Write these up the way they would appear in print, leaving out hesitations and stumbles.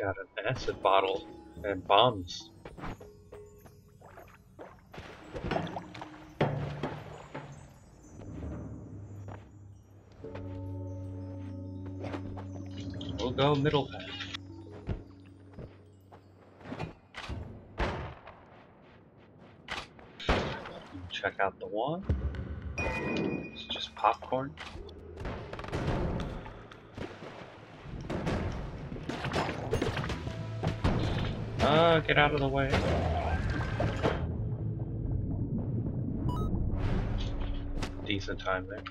got an acid bottle and bombs. We'll go middle path. Check out the wand. It's just popcorn. Get out of the way. Decent time there.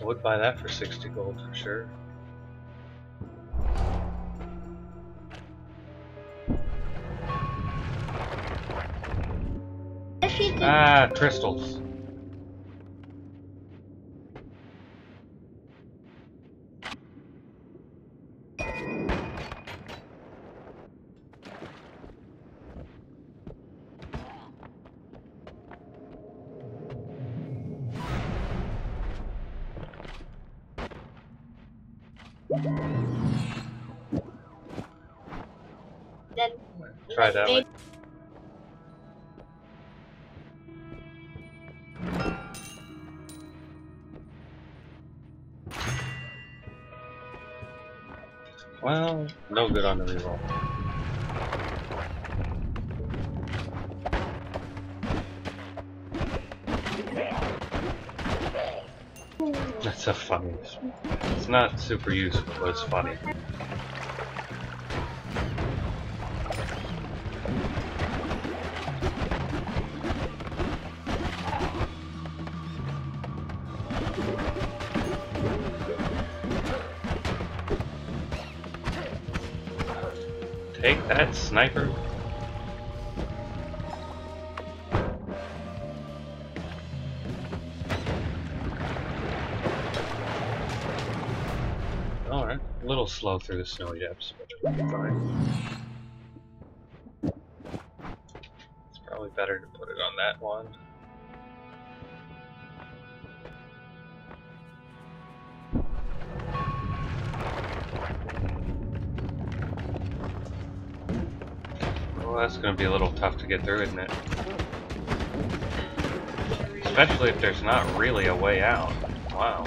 I would buy that for 60 gold for sure. Ah, crystals. Then try that one. Well, no good on the reroll. That's a funny. It's not super useful, but it's funny. Take that, sniper. Alright, a little slow through the snow, yaps, but fine. It's probably better to put it on that one. Well, that's going to be a little tough to get through, isn't it? Especially if there's not really a way out. Wow.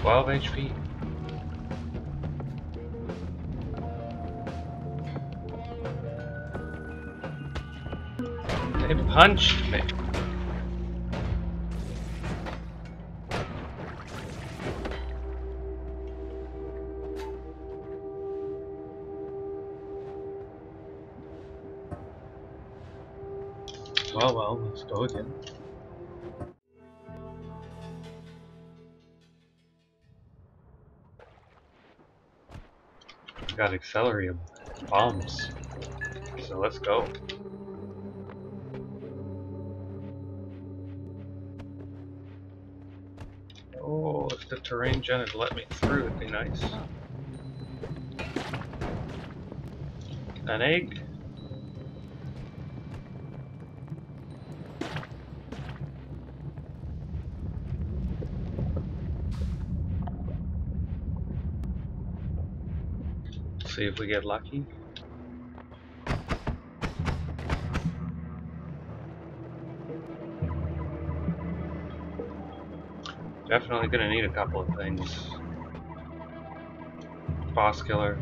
Twelve HP. They punched me. Well, let's go again. Got Accelerium bombs, so let's go. Oh, if the terrain gen had let me through, it'd be nice. An egg? See if we get lucky. Definitely gonna need a couple of things. Boss killer,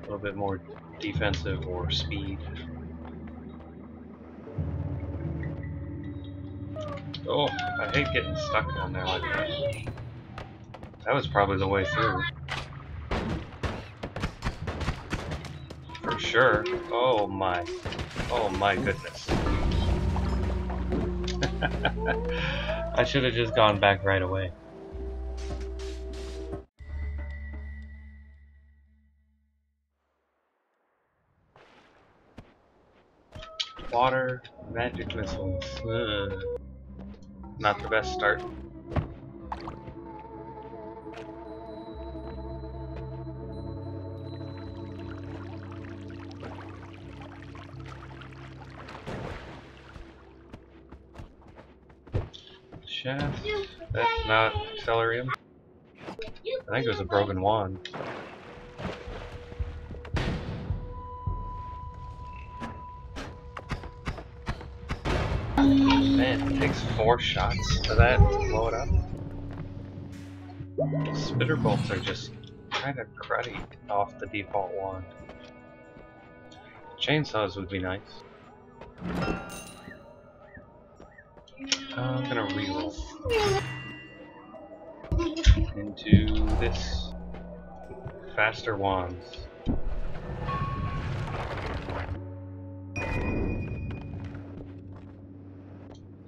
a little bit more defensive or speed. Oh, I hate getting stuck down there like that. That was probably the way through. Sure. Oh my goodness. I should have just gone back right away. Water, magic missiles. Ugh. Not the best start. shaft. That's not Accelerium. I think it was a broken wand. Man, it takes 4 shots for that to blow it up. Spitter bolts are just kinda cruddy off the default wand. Chainsaws would be nice. I'm gonna reroll into this faster wands.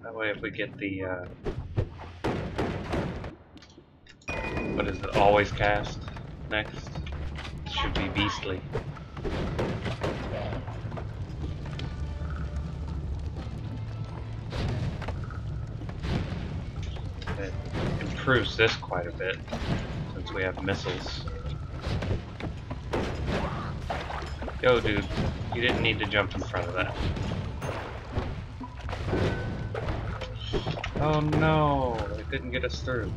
That way, if we get the what is it? Always cast next. It should be beastly. It improves this quite a bit since we have missiles. Yo, dude, you didn't need to jump in front of that. Oh no, it didn't get us through.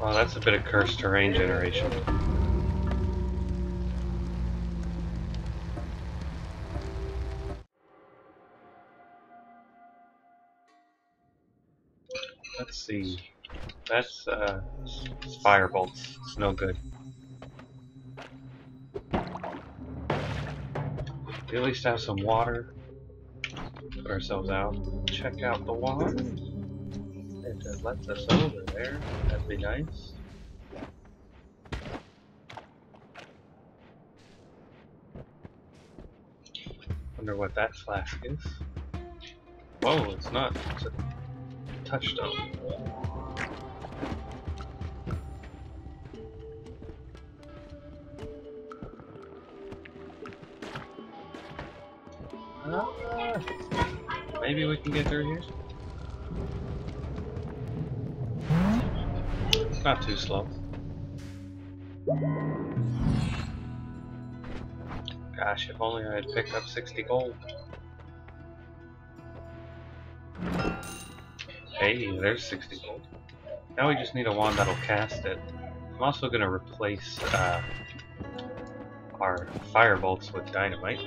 Wow, that's a bit of cursed terrain generation. Let's see. That's, fire bolts. It's no good. We at least have some water. Put ourselves out. Check out the wand. If it lets us over there, that'd be nice. Wonder what that flask is. Whoa, it's not. It's a touchstone. Maybe we can get through here? It's not too slow. Gosh, if only I had picked up 60 gold. Hey, there's 60 gold. Now we just need a wand that'll cast it. I'm also going to replace our fire bolts with dynamite.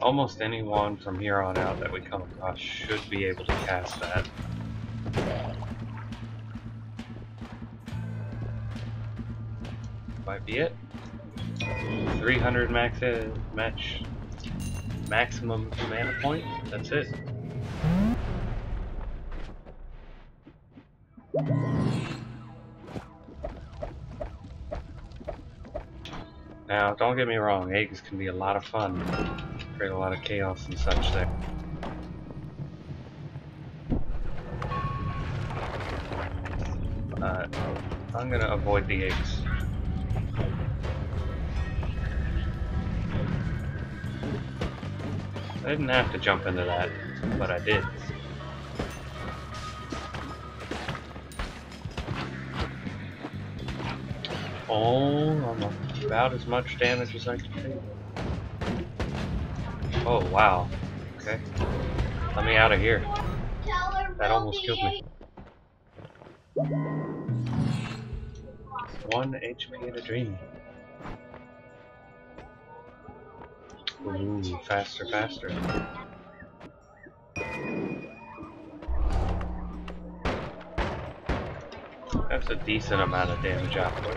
Almost any wand from here on out that we come across should be able to cast that. Might be it. 300 maximum mana point. That's it. Now, don't get me wrong, eggs can be a lot of fun. Create a lot of chaos and such there. I'm gonna avoid the eggs. I didn't have to jump into that, but I did. Oh, I'm about as much damage as I can do. Oh, wow. Okay. Let me out of here. That almost killed me. 1 HP in a dream. Ooh, faster, faster. That's a decent amount of damage output.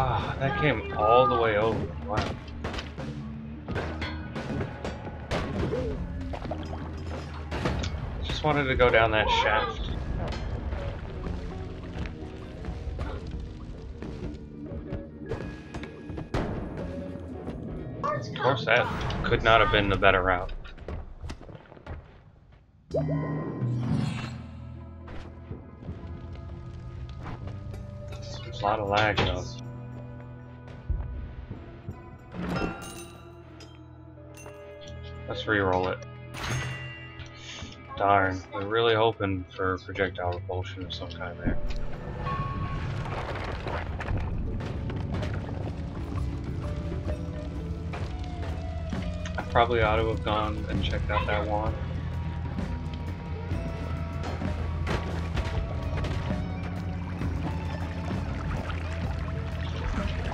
Ah, that came all the way over. Wow. Just wanted to go down that shaft. Of course, that could not have been the better route. There's a lot of lag though. Let's reroll it. Darn, we're really hoping for projectile repulsion of some kind there. I probably ought to have gone and checked out that wand.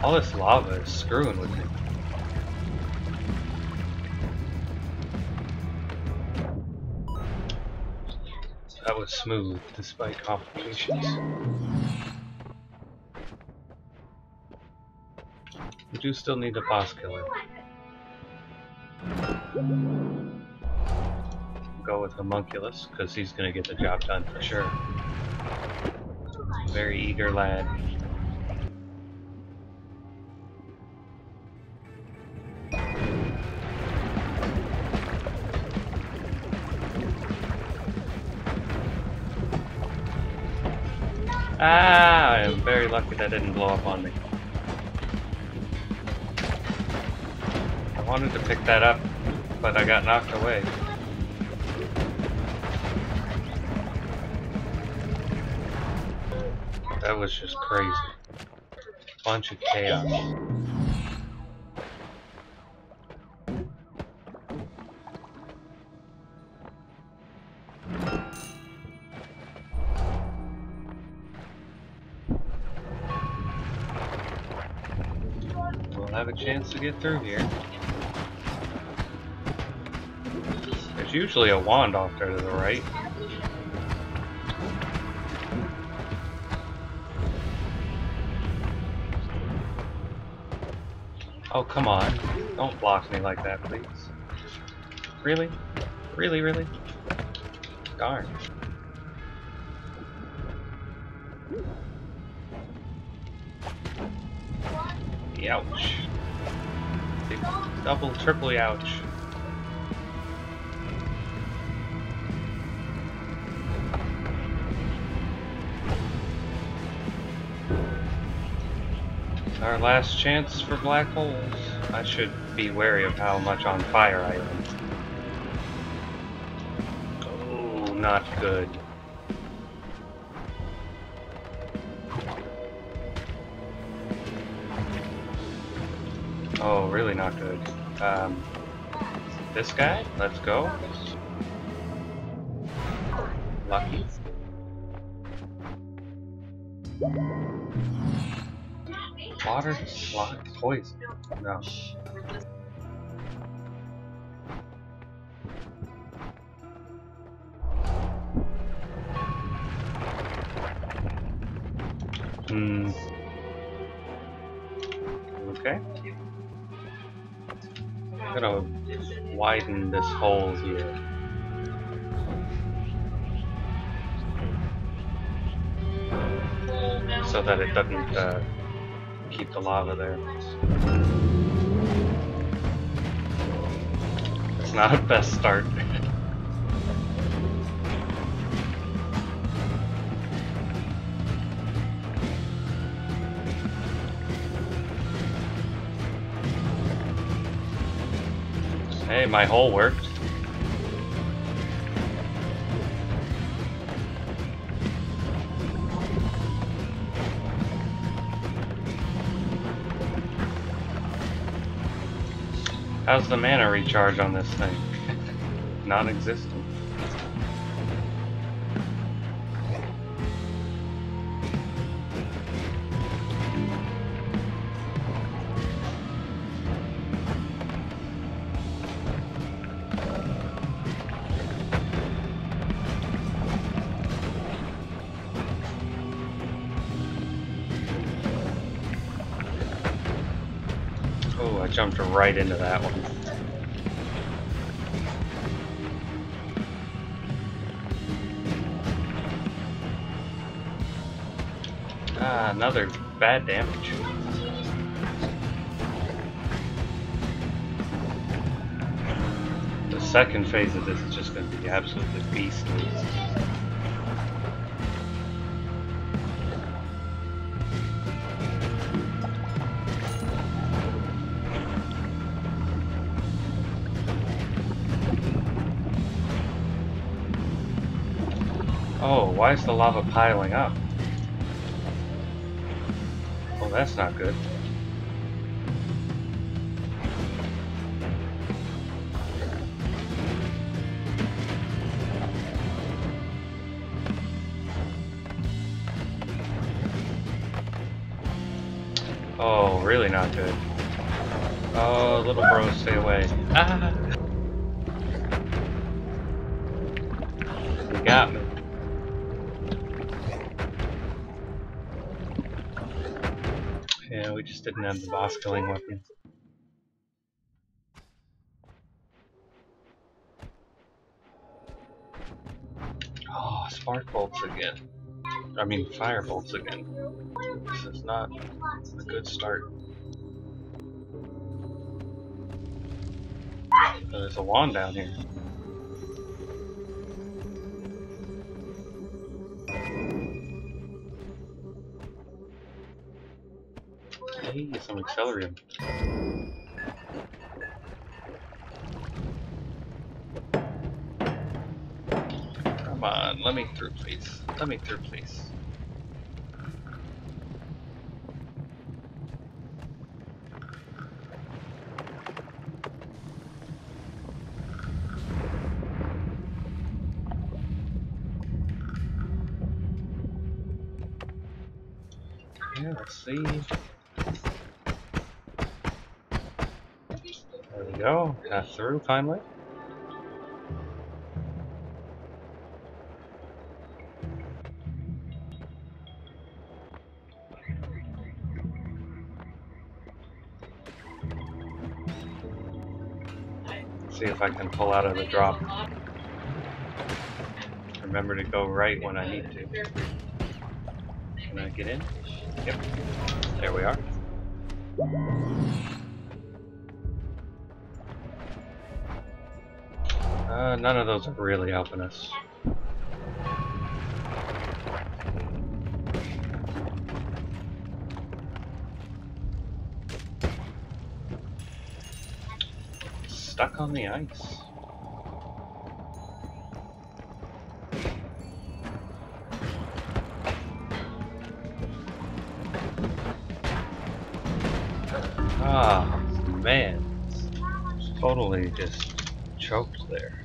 All this lava is screwing with me. That was smooth, despite complications. We do still need the boss killer. Go with Homunculus, because he's going to get the job done for sure. Very eager lad. Ah, I am very lucky that didn't blow up on me. I wanted to pick that up, but I got knocked away. That was just crazy. Bunch of chaos. Have a chance to get through here. There's usually a wand off there to the right. Oh, come on. Don't block me like that, please. Really? Really, really? Darn. Ouch. Big double, triply ouch. Our last chance for black holes. I should be wary of how much on fire I am. Oh, not good. Oh, really not good. This guy? Let's go. Lucky. Water slot poison. No. Okay. I'm gonna widen this hole here. So that it doesn't keep the lava there. It's not a best start. Hey, my hole worked. How's the mana recharge on this thing? Non-existent. I jumped right into that one. Ah, another bad damage. The second phase of this is just going to be absolutely beastly. Oh, why is the lava piling up? Oh, that's not good. Oh, really not good. Oh, little bro, stay away. Ah! He got me. Yeah, we just didn't have the boss killing weapon. Oh, spark bolts again. I mean, fire bolts again. This is not a good start. There's a wand down here. Hey, some Accelerium. Come on, let me through, please. Let me through, please. Yeah, let's see. There we go. Got through finally. See if I can pull out of the drop. Remember to go right when I need to. Can I get in? Yep. There we are. None of those are really helping us. Stuck on the ice. Ah, man. Totally just choked there.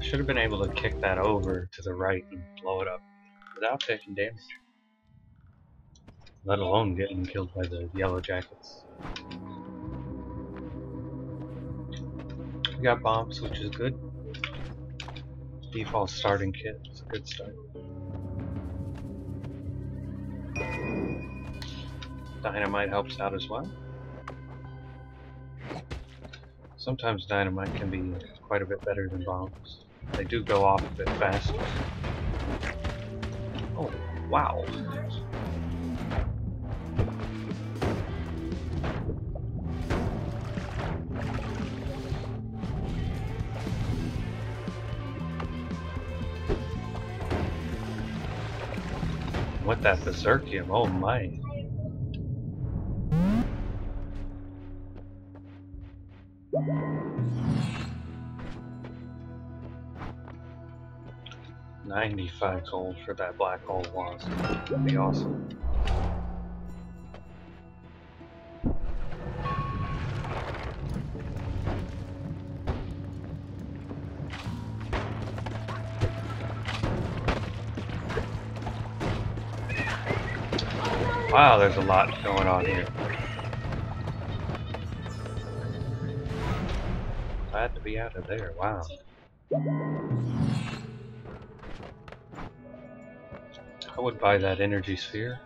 Should have been able to kick that over to the right and blow it up without taking damage. Let alone getting killed by the yellow jackets. We got bombs, which is good. Default starting kit is a good start. Dynamite helps out as well. Sometimes dynamite can be quite a bit better than bombs. They do go off a bit faster. Oh, wow. What that Berserkium, oh my. $95 gold for that black hole wand. That'd be awesome. Wow, there's a lot going on here. Glad to be out of there, wow. I would buy that energy sphere.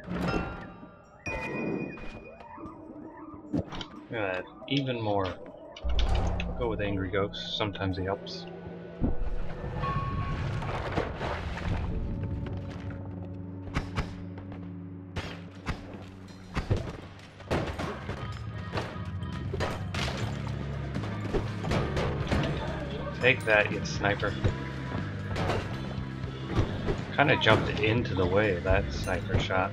Look at that, even more. I'll go with Angry Ghost, sometimes he helps. Take that, you sniper. Kinda jumped into the way of that sniper shot.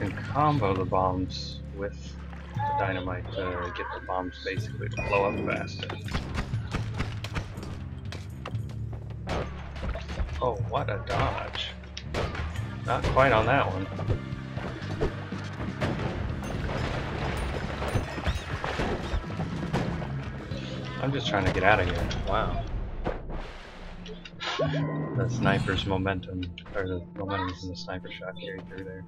can combo the bombs with the dynamite to get the bombs basically to blow up faster. Oh, what a dodge. Not quite on that one. I'm just trying to get out of here. Wow. The sniper's momentum, or the momentum from the sniper shot carried through there.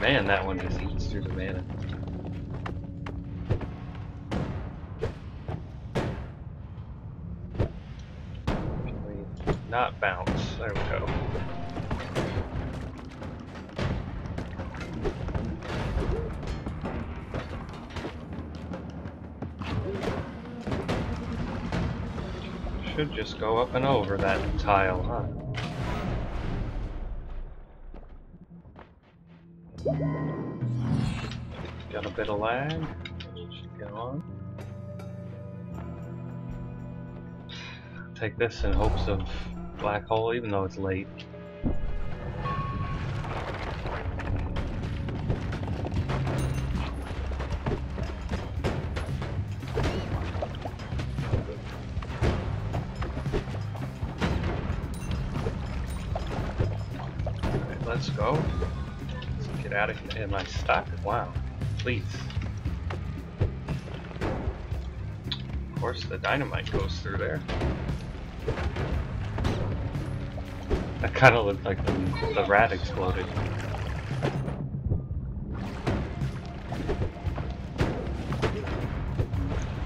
Man, that one just eats through the mana. Can we not bounce? There we go. Should just go up and over that tile, huh? Got a bit of lag. Should get on. Take this in hopes of black hole, even though it's late. Let's go. Let's get out of here. Am I stuck? Wow. Please. Of course, the dynamite goes through there. That kind of looked like the rat exploded.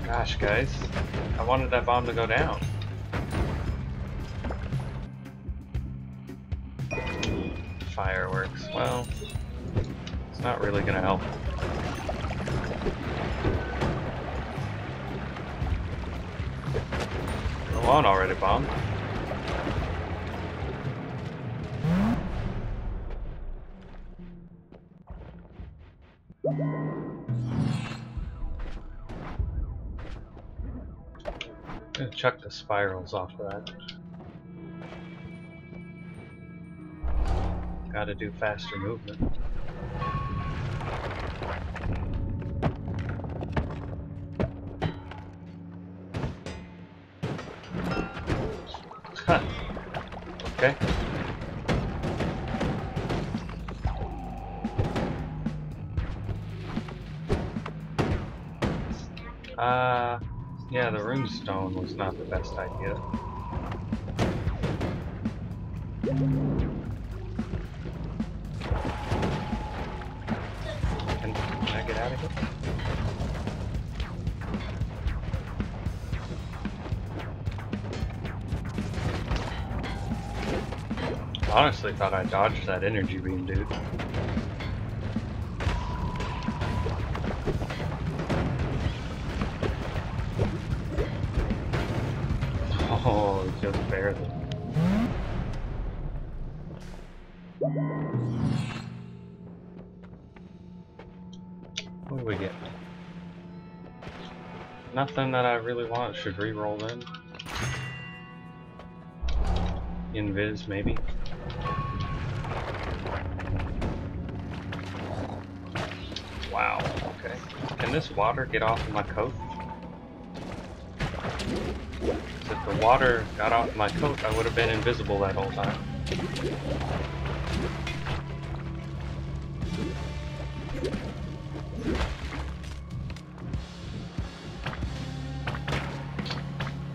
Gosh, guys. I wanted that bomb to go down. Fireworks. Well, it's not really going to help. Go on already, bomb. I'm going to chuck the spirals off of that. Gotta do faster movement. Huh. Okay. Yeah, the runestone was not the best idea. Get out of here. Honestly, thought I dodged that energy beam, dude. Oh, just barely. What do we get? Nothing that I really want. Should re-roll in. Invis, maybe. Wow, okay. Can this water get off of my coat? If the water got off my coat, I would have been invisible that whole time.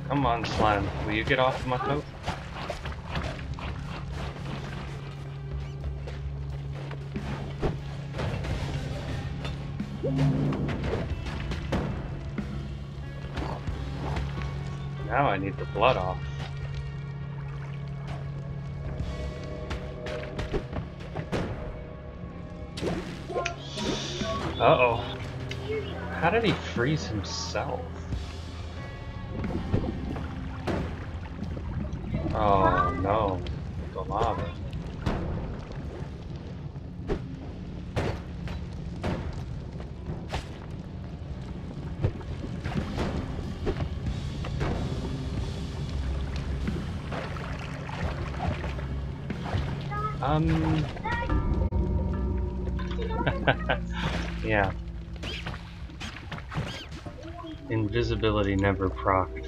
Come on, slime. Will you get off of my coat? Now I need the blood off. Uh-oh. How did he freeze himself? Oh no, the lava. Yeah. Invisibility never proc.